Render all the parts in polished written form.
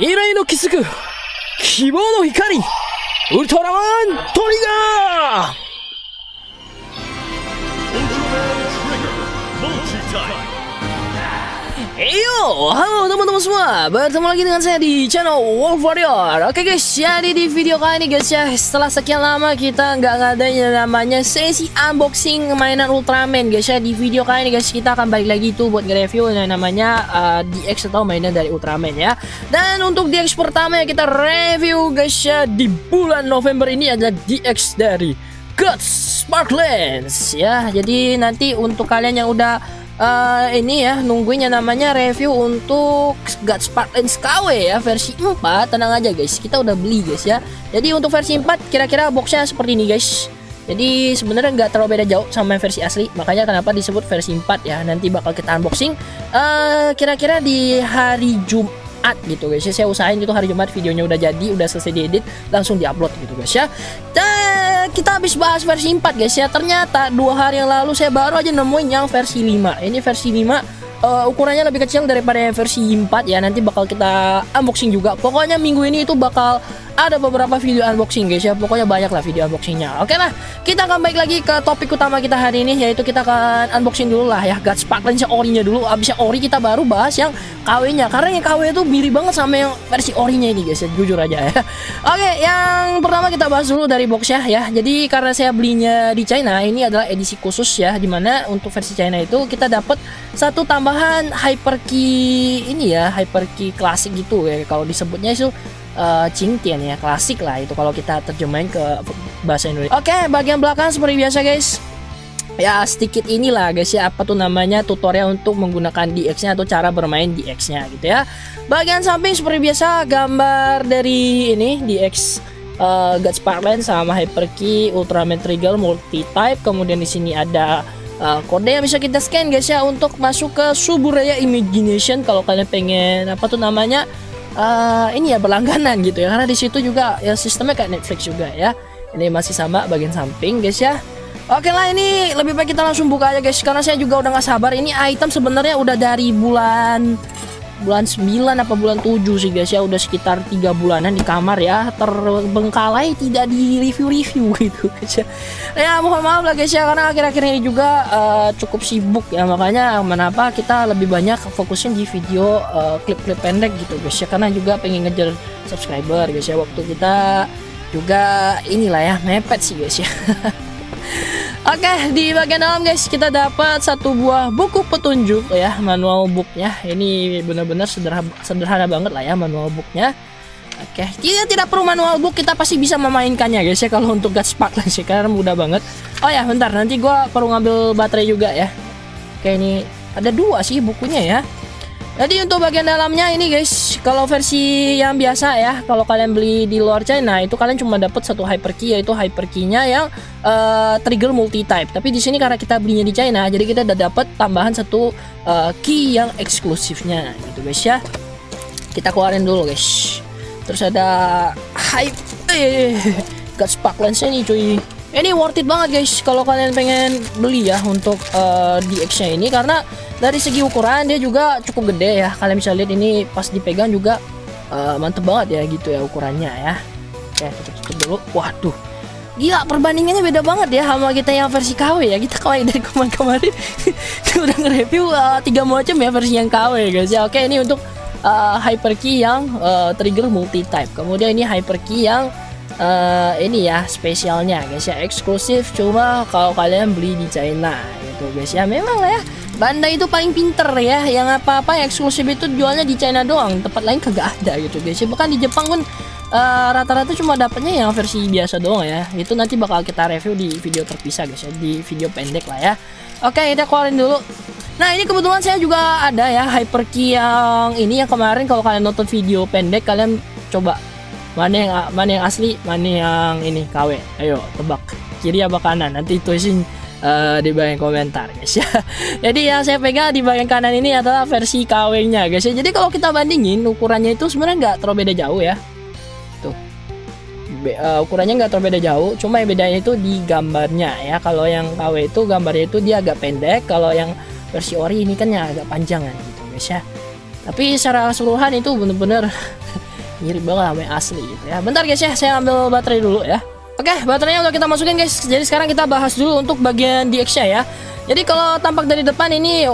未来の雫、希望の光、ウルトラマントリガー。Yo, halo teman-teman semua, bertemu lagi dengan saya di channel Wolf Warrior. Oke guys, jadi di video kali ini guys ya, setelah sekian lama kita nggak ngadain namanya sesi unboxing mainan Ultraman guys ya. Di video kali ini guys, kita akan balik lagi itu buat nge-review yang namanya DX atau mainan dari Ultraman ya. Dan untuk DX pertama yang kita review guys ya di bulan November ini adalah DX dari GUTS Sparklens ya. Jadi nanti untuk kalian yang udah ini ya nungguinnya namanya review untuk GUTS Sparklens KW ya versi 4, tenang aja guys, kita udah beli guys ya. Jadi untuk versi 4 kira-kira boxnya seperti ini guys. Jadi sebenarnya nggak terlalu beda jauh sama versi asli, makanya kenapa disebut versi 4 ya. Nanti bakal kita unboxing kira-kira di hari Jumat gitu guys ya. Saya usahain itu hari Jumat videonya udah jadi, udah selesai diedit, langsung diupload gitu guys ya. Dan kita habis bahas versi 4 guys ya. Ternyata 2 hari yang lalu saya baru aja nemuin yang versi 5. Ini versi 5 ukurannya lebih kecil daripada yang versi 4 ya. Nanti bakal kita unboxing juga. Pokoknya minggu ini itu bakal ada beberapa video unboxing guys ya. Pokoknya banyak lah video unboxingnya. Oke lah, kita akan balik lagi ke topik utama kita hari ini, yaitu kita akan unboxing dulu lah ya GUTS Sparklens orinya dulu. Abisnya ori kita baru bahas yang KW nya Karena yang KW itu mirip banget sama yang versi orinya ini guys ya, jujur aja ya. Oke, yang pertama kita bahas dulu dari boxnya ya. Jadi karena saya belinya di China, ini adalah edisi khusus ya, dimana untuk versi China itu kita dapat satu tambahan hyper key ini ya, hyper key klasik gitu ya. Kalau disebutnya itu Cingtian ya, klasik lah itu kalau kita terjemahin ke bahasa Indonesia. Oke, bagian belakang seperti biasa guys ya, sedikit inilah guys ya, apa tuh namanya, tutorial untuk menggunakan DX nya atau cara bermain DX nya gitu ya. Bagian samping seperti biasa gambar dari ini DX GUTS Sparklens sama Hyper Key Ultraman Trigger Multi Type. Kemudian di sini ada kode yang bisa kita scan guys ya untuk masuk ke Tsuburaya Imagination kalau kalian pengen apa tuh namanya ini ya berlangganan gitu ya, karena di situ juga ya sistemnya kayak Netflix juga ya. Ini masih sama bagian samping guys ya. Oke lah, ini lebih baik kita langsung buka aja guys, karena saya juga udah nggak sabar. Ini item sebenarnya udah dari bulan 9 apa bulan 7 sih guys ya, udah sekitar 3 bulanan di kamar ya, terbengkalai, tidak di review-review gitu guys ya. Ya mohon maaf lah guys ya, karena akhir-akhir ini juga cukup sibuk ya, makanya kenapa kita lebih banyak fokusin di video klip-klip pendek gitu guys ya, karena juga pengen ngejar subscriber guys ya. Waktu kita juga inilah ya mepet sih guys ya. Oke, di bagian dalam guys kita dapat satu buah buku petunjuk ya, manual booknya. Ini benar-benar sederhana banget lah ya manual booknya. Oke, tidak perlu manual book, kita pasti bisa memainkannya guys ya. Kalau untuk GUTS Sparklens sih karena mudah banget. Oh ya bentar, nanti gua perlu ngambil baterai juga ya. Oke, ini ada 2 sih bukunya ya. Jadi untuk bagian dalamnya ini guys, kalau versi yang biasa ya, kalau kalian beli di luar China itu kalian cuma dapat satu hyper key, yaitu hyper key-nya yang trigger multi type. Tapi di sini karena kita belinya di China, jadi kita udah dapat tambahan satu key yang eksklusifnya gitu guys ya. Kita keluarin dulu guys. Terus ada GUTS Sparklens ini cuy. Ini worth it banget guys kalau kalian pengen beli ya untuk DX nya ini, karena dari segi ukuran dia juga cukup gede ya. Kalian bisa lihat ini pas dipegang juga mantep banget ya gitu ya ukurannya ya. Oke, tutup dulu. Waduh, gila perbandingannya beda banget ya sama kita yang versi KW ya. Kita KW dari kemarin-kemarin udah nge-review 3 macam ya versi yang KW guys ya. Oke, ini untuk hyper key yang trigger multi type. Kemudian ini hyper key yang ini ya spesialnya guys ya, eksklusif cuma kalau kalian beli di China gitu guys ya. Memang lah ya Bandai itu paling pinter ya, yang apa-apa eksklusif itu jualnya di China doang, tempat lain kagak ada gitu guys ya. Bahkan di Jepang pun rata-rata cuma dapatnya yang versi biasa doang ya. Itu nanti bakal kita review di video terpisah guys ya, di video pendek lah ya. Oke, kita keluarin dulu. Nah, ini kebetulan saya juga ada ya hyper key yang ini yang kemarin kalau kalian nonton video pendek, kalian coba mana yang asli, mana yang ini KW. Ayo tebak kiri apa kanan, nanti tulisin di bagian komentar guys ya. Jadi yang saya pegang di bagian kanan ini adalah versi KW nya guys ya. Jadi kalau kita bandingin ukurannya itu sebenarnya nggak terlalu beda jauh ya. Tuh ukurannya nggak terlalu beda jauh, cuma yang bedanya itu di gambarnya ya. Kalau yang KW itu gambarnya itu dia agak pendek, kalau yang versi ori ini kan yang agak panjangan gitu guys ya. Tapi secara keseluruhan itu bener-bener mirip banget sama yang asli gitu ya. Bentar guys ya, saya ambil baterai dulu ya. Oke, baterainya udah kita masukin guys. Jadi sekarang kita bahas dulu untuk bagian DX-nya ya. Jadi kalau tampak dari depan ini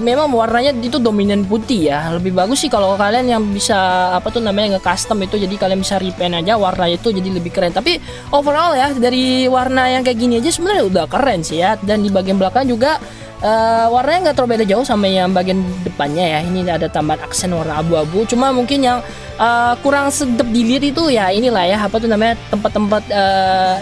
memang warnanya itu dominan putih ya. Lebih bagus sih kalau kalian yang bisa apa tuh namanya nge-custom itu, jadi kalian bisa repaint aja warna itu jadi lebih keren. Tapi overall ya dari warna yang kayak gini aja sebenarnya udah keren sih ya. Dan di bagian belakang juga warnanya nggak terlalu beda jauh sama yang bagian depannya ya. Ini ada tambahan aksen warna abu-abu. Cuma mungkin yang kurang sedap dilihat itu ya inilah ya apa tuh namanya tempat-tempat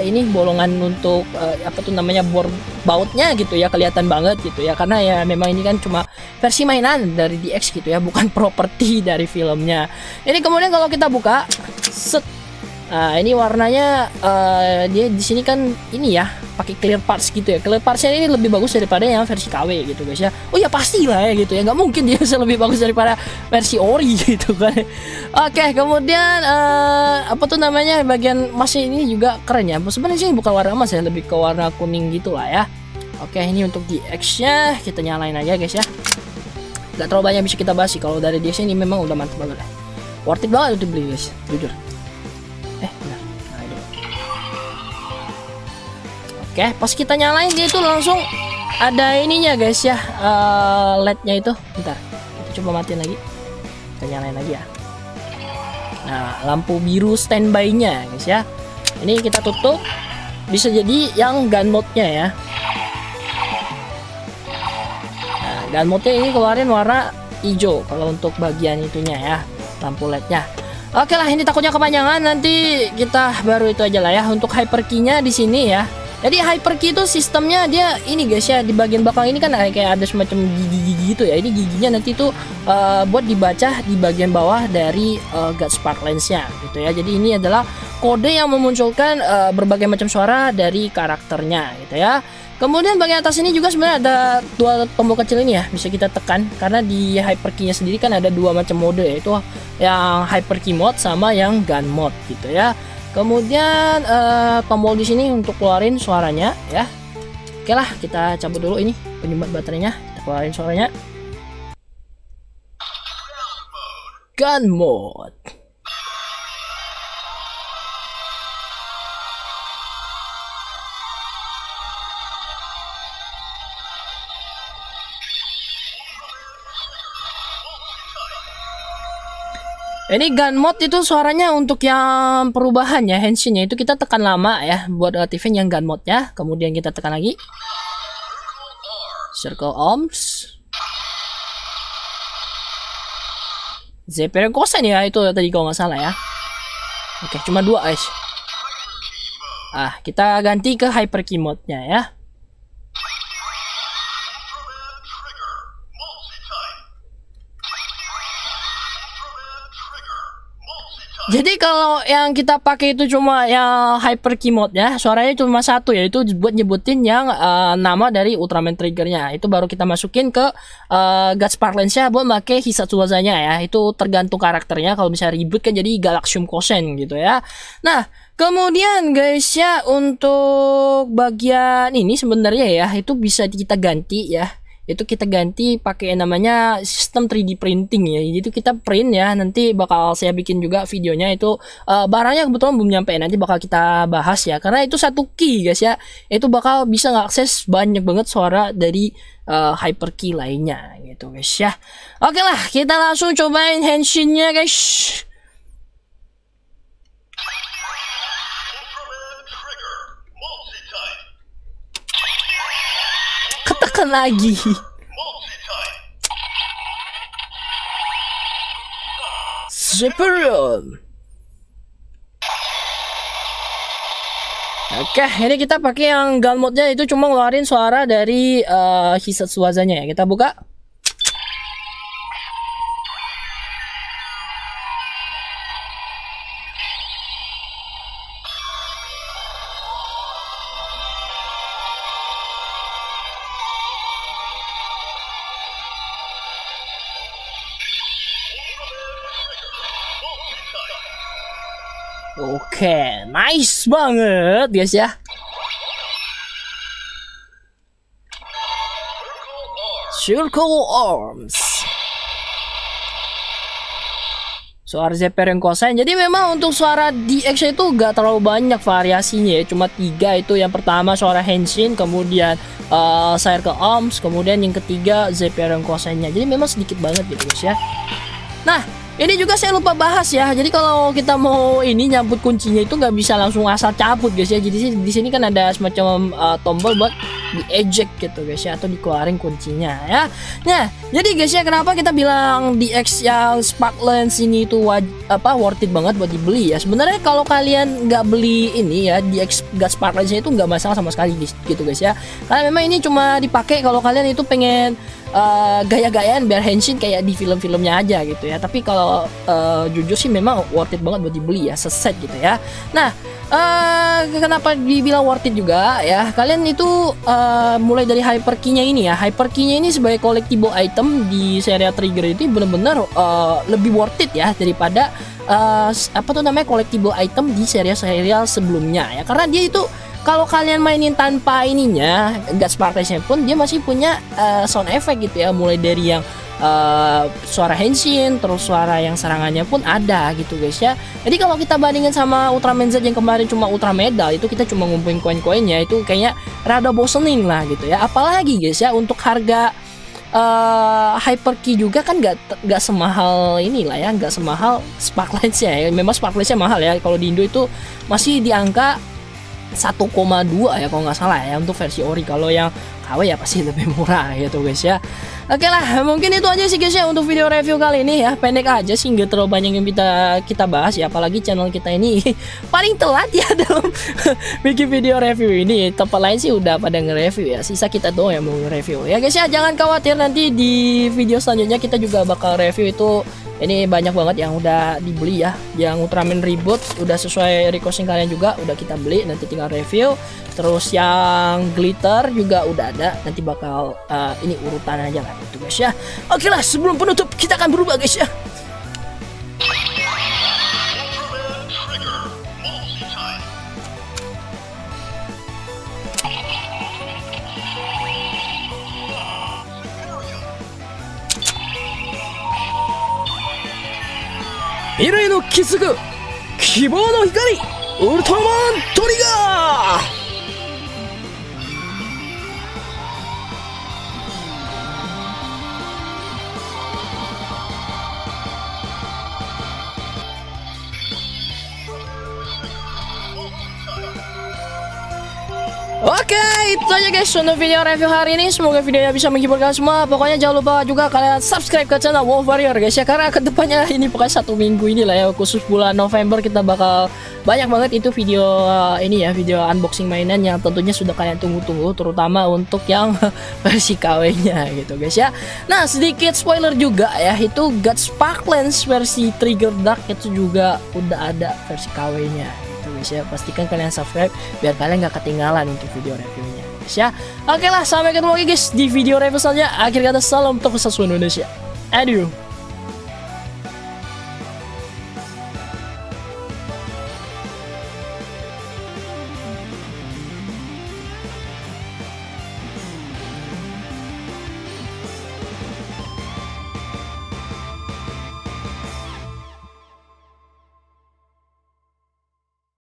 ini bolongan untuk apa tuh namanya bor bautnya gitu ya, kelihatan banget gitu ya, karena ya memang ini kan cuma versi mainan dari DX gitu ya, bukan properti dari filmnya. Ini kemudian kalau kita buka set, nah ini warnanya dia di sini kan ini ya pakai clear parts gitu ya. Clear partsnya ini lebih bagus daripada yang versi KW gitu guys ya. Oh ya pastilah ya gitu ya, nggak mungkin dia bisa lebih bagus daripada versi ori gitu kan. Oke, kemudian apa tuh namanya bagian emasnya ini juga keren ya. Sebenarnya sih bukan warna emas ya, lebih ke warna kuning gitulah ya. Oke, ini untuk DX-nya kita nyalain aja guys ya. Gak terlalu banyak bisa kita bahas sih kalau dari DX ini, memang udah mantap banget ya. Worth it banget untuk beli guys, jujur. Benar. Nah, ini. Oke, pas kita nyalain dia itu langsung ada ininya guys ya, LED-nya itu. Bentar, kita coba matiin lagi. Kita nyalain lagi ya. Nah, lampu biru standby-nya guys ya. Ini kita tutup. Bisa jadi yang gun mode-nya ya. Nah, gun mode-nya ini keluarin warna hijau kalau untuk bagian itunya ya, lampu LED-nya. Oke lah, ini takutnya kepanjangan, nanti kita baru itu aja lah ya. Untuk hyper key-nya di sini ya. Jadi hyper key itu sistemnya dia ini guys ya, di bagian belakang ini kan kayak ada semacam gigi-gigi gitu ya. Ini giginya nanti itu buat dibaca di bagian bawah dari GUTS Sparklens-nya gitu ya. Jadi ini adalah kode yang memunculkan berbagai macam suara dari karakternya gitu ya. Kemudian bagian atas ini juga sebenarnya ada dua tombol kecil ini ya, bisa kita tekan karena di hyper key-nya sendiri kan ada dua macam mode, yaitu yang hyper key mode sama yang gun mode gitu ya. Kemudian tombol di sini untuk keluarin suaranya ya. Oke lah, kita cabut dulu ini penyumbat baterainya, kita keluarin suaranya. Gun mode. Ini gun mode itu suaranya untuk yang perubahan ya, henshinnya itu kita tekan lama ya buat aktifin yang gun mode ya. Kemudian kita tekan lagi circle ohms, Z-kosen ya itu tadi kalau nggak salah ya. Oke, cuma dua guys. Ah, kita ganti ke hyper key mode-nya ya. Jadi kalau yang kita pakai itu cuma yang hyper key mode ya, suaranya cuma satu ya, itu buat nyebutin yang nama dari Ultraman Trigger-nya. Itu baru kita masukin ke GUTS Sparklens-nya buat pakai Hisatsuwazanya ya. Itu tergantung karakternya, kalau misalnya ribut kan jadi Galaxium Kosen gitu ya. Nah, kemudian guys ya untuk bagian ini sebenarnya ya itu bisa kita ganti ya. Itu kita ganti pakai namanya sistem 3D printing ya. Jadi itu kita print ya, nanti bakal saya bikin juga videonya itu, barangnya kebetulan belum nyampe, nanti bakal kita bahas ya. Karena itu satu key guys ya, itu bakal bisa ngakses banyak banget suara dari hyper key lainnya gitu guys ya. Oke lah, kita langsung cobain henshinnya guys. Lagi Superon. Oke, ini kita pakai yang gun mode-nya itu cuma ngeluarin suara dari Hisatsuwazanya ya. Kita buka. Oke, nice banget guys ya. Circle arms. Suara Zephyr yang kosain. Jadi memang untuk suara DX itu gak terlalu banyak variasinya ya. Cuma 3 itu. Yang pertama suara Henshin, kemudian Circle Arms, kemudian yang ketiga Zephyr yang kosainnya. Jadi memang sedikit banget gitu guys ya. Nah ini juga saya lupa bahas ya. Jadi kalau kita mau ini nyambut kuncinya itu nggak bisa langsung asal cabut guys ya. Jadi di sini kan ada semacam tombol buat diejek gitu guys ya, atau dikeluarin kuncinya ya. Nah jadi guys ya, kenapa kita bilang DX yang Sparklens ini itu worth it banget buat dibeli ya. Sebenarnya kalau kalian nggak beli ini ya, DX Guts Sparklens itu nggak masalah sama sekali gitu guys ya. Karena memang ini cuma dipakai kalau kalian itu pengen gaya-gayaan biar henshin kayak di film-filmnya aja gitu ya. Tapi kalau jujur sih memang worth it banget buat dibeli ya, seset gitu ya. Nah kenapa dibilang worth it juga ya, kalian itu mulai dari hyper key-nya ini ya. Hyper key-nya ini sebagai collectible item di serial Trigger itu bener-bener lebih worth it ya daripada collectible item di serial-serial sebelumnya ya. Karena dia itu kalau kalian mainin tanpa ininya, Guts Sparklens pun dia masih punya sound effect gitu ya. Mulai dari yang suara henshin, terus suara yang serangannya pun ada gitu guys ya. Jadi kalau kita bandingin sama Ultraman Z yang kemarin cuma Ultra Medal, itu kita cuma ngumpulin koin-koinnya, itu kayaknya rada bosenin lah gitu ya. Apalagi guys ya, untuk harga hyperkey juga kan gak semahal inilah ya, gak semahal Sparklensnya ya. Memang Sparklensnya mahal ya, kalau di Indo itu masih di angka 1,2 ya kalau nggak salah ya untuk versi ori. Kalau yang KW ya pasti lebih murah gitu guys ya. Oke lah, mungkin itu aja sih guys ya untuk video review kali ini ya. Pendek aja sih, nggak terlalu banyak yang kita bahas ya. Apalagi channel kita ini paling telat ya dalam bikin video review ini. Tempat lain sih udah pada nge-review ya, sisa kita doang yang mau nge-review ya guys ya. Jangan khawatir, nanti di video selanjutnya kita juga bakal review itu. Ini banyak banget yang udah dibeli ya. Yang Ultraman Reboot udah sesuai requesting kalian juga, udah kita beli, nanti tinggal review. Terus yang Glitter juga udah ada, nanti bakal ini urutan aja lah gitu guys ya. Oke lah, sebelum penutup kita akan berubah guys ya. Mirai no Kizuku, Kibou no Hikari, Ultraman Trigger! Oke, itu aja guys untuk video review hari ini. Semoga videonya bisa menghibur kalian semua. Pokoknya jangan lupa juga kalian subscribe ke channel Wolf Warrior guys ya. Karena kedepannya ini pokoknya 1 minggu ini lah ya, khusus bulan November kita bakal banyak banget itu video ini ya, video unboxing mainan yang tentunya sudah kalian tunggu-tunggu, terutama untuk yang versi KW-nya gitu guys ya. Nah sedikit spoiler juga ya, itu GUTS Sparklens versi Trigger Dark itu juga udah ada versi KW-nya guys ya. Pastikan kalian subscribe biar kalian nggak ketinggalan untuk video reviewnya guys ya. Oke lah, sampai ketemu lagi guys di video review selanjutnya. Akhir kata, salam untuk Indonesia. Adieu.